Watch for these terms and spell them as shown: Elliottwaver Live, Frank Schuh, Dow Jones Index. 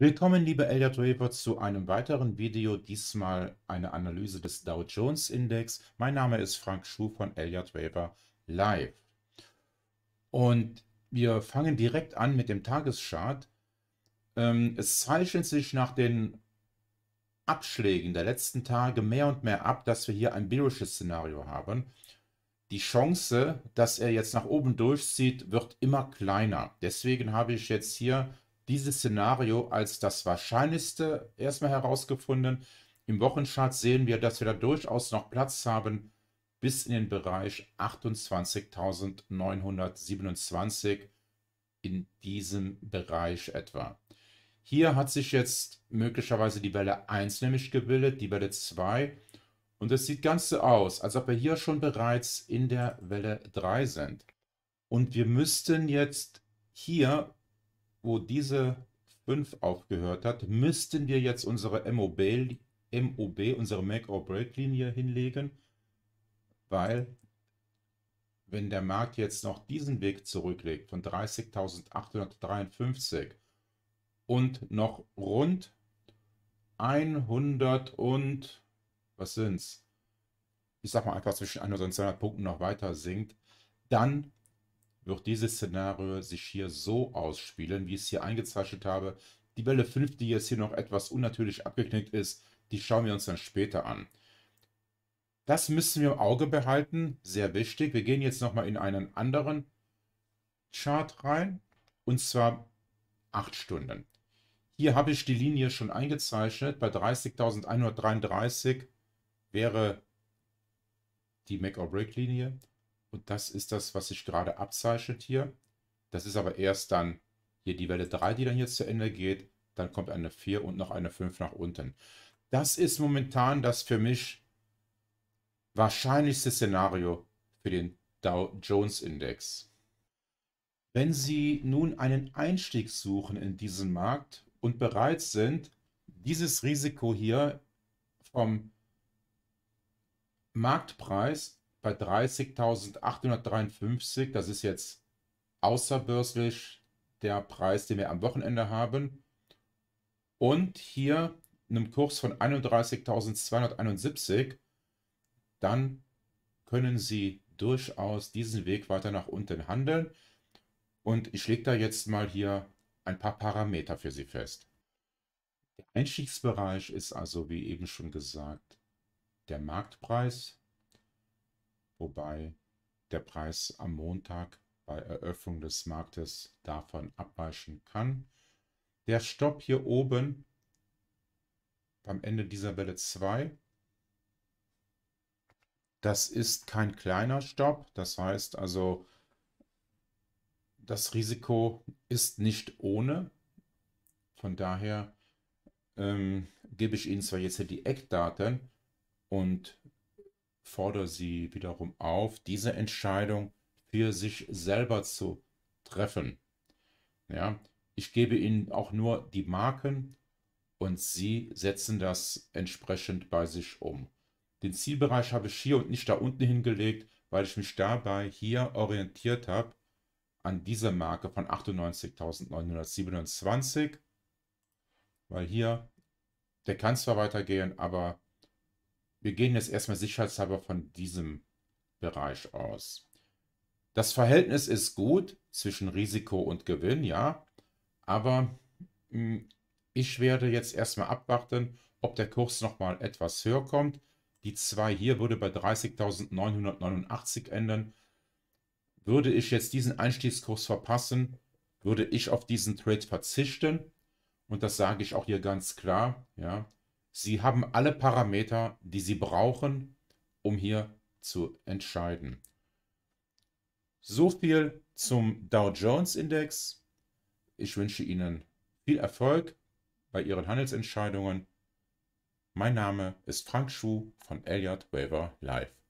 Willkommen, liebe Elliottwaver, zu einem weiteren Video, diesmal eine Analyse des Dow Jones Index. Mein Name ist Frank Schuh von Elliottwaver Live. Und wir fangen direkt an mit dem Tageschart. Es zeichnet sich nach den Abschlägen der letzten Tage mehr und mehr ab, dass wir hier ein bullisches Szenario haben. Die Chance, dass er jetzt nach oben durchzieht, wird immer kleiner. Deswegen habe ich jetzt hier dieses Szenario als das Wahrscheinlichste erstmal herausgefunden. Im Wochenchart sehen wir, dass wir da durchaus noch Platz haben bis in den Bereich 28.927, in diesem Bereich etwa. Hier hat sich jetzt möglicherweise die Welle 1 nämlich gebildet, die Welle 2. Und es sieht ganz so aus, als ob wir hier schon bereits in der Welle 3 sind. Und wir müssten jetzt hier, wo diese 5 aufgehört hat, müssten wir jetzt unsere MOB, unsere Make-or-Break-Linie hinlegen, weil wenn der Markt jetzt noch diesen Weg zurücklegt von 30.853 und noch rund 100 und, was sind's? Ich sag mal einfach zwischen 100 und 200 Punkten noch weiter sinkt, dann wird dieses Szenario sich hier so ausspielen, wie ich es hier eingezeichnet habe. Die Welle 5, die jetzt hier noch etwas unnatürlich abgeknickt ist, die schauen wir uns dann später an. Das müssen wir im Auge behalten, sehr wichtig. Wir gehen jetzt nochmal in einen anderen Chart rein, und zwar 8 Stunden. Hier habe ich die Linie schon eingezeichnet. Bei 30.133 wäre die Make-or-Break-Linie. Und das ist das, was sich gerade abzeichnet hier. Das ist aber erst dann hier die Welle 3, die dann jetzt zu Ende geht. Dann kommt eine 4 und noch eine 5 nach unten. Das ist momentan das für mich wahrscheinlichste Szenario für den Dow Jones Index. Wenn Sie nun einen Einstieg suchen in diesen Markt und bereit sind, dieses Risiko hier vom Marktpreis bei 30.853, das ist jetzt außerbörslich der Preis, den wir am Wochenende haben, und hier einem Kurs von 31.271, dann können Sie durchaus diesen Weg weiter nach unten handeln. Und ich lege da jetzt mal hier ein paar Parameter für Sie fest. Der Einstiegsbereich ist also, wie eben schon gesagt, der Marktpreis, wobei der Preis am Montag bei Eröffnung des Marktes davon abweichen kann. Der Stopp hier oben am Ende dieser Welle 2, das ist kein kleiner Stopp, das heißt also, das Risiko ist nicht ohne. Von daher gebe ich Ihnen zwar jetzt hier die Eckdaten und fordere Sie wiederum auf, diese Entscheidung für sich selber zu treffen. Ja, ich gebe Ihnen auch nur die Marken und Sie setzen das entsprechend bei sich um. Den Zielbereich habe ich hier und nicht da unten hingelegt, weil ich mich dabei hier orientiert habe an dieser Marke von 98.927, weil hier, der kann zwar weitergehen, aber wir gehen jetzt erstmal sicherheitshalber von diesem Bereich aus. Das Verhältnis ist gut zwischen Risiko und Gewinn, ja, aber ich werde jetzt erstmal abwarten, ob der Kurs nochmal etwas höher kommt. Die 2 hier würde bei 30.989 enden. Würde ich jetzt diesen Einstiegskurs verpassen, würde ich auf diesen Trade verzichten. Und das sage ich auch hier ganz klar, ja. Sie haben alle Parameter, die Sie brauchen, um hier zu entscheiden. So viel zum Dow Jones Index. Ich wünsche Ihnen viel Erfolg bei Ihren Handelsentscheidungen. Mein Name ist Frank Schuh von Elliottwaver Live.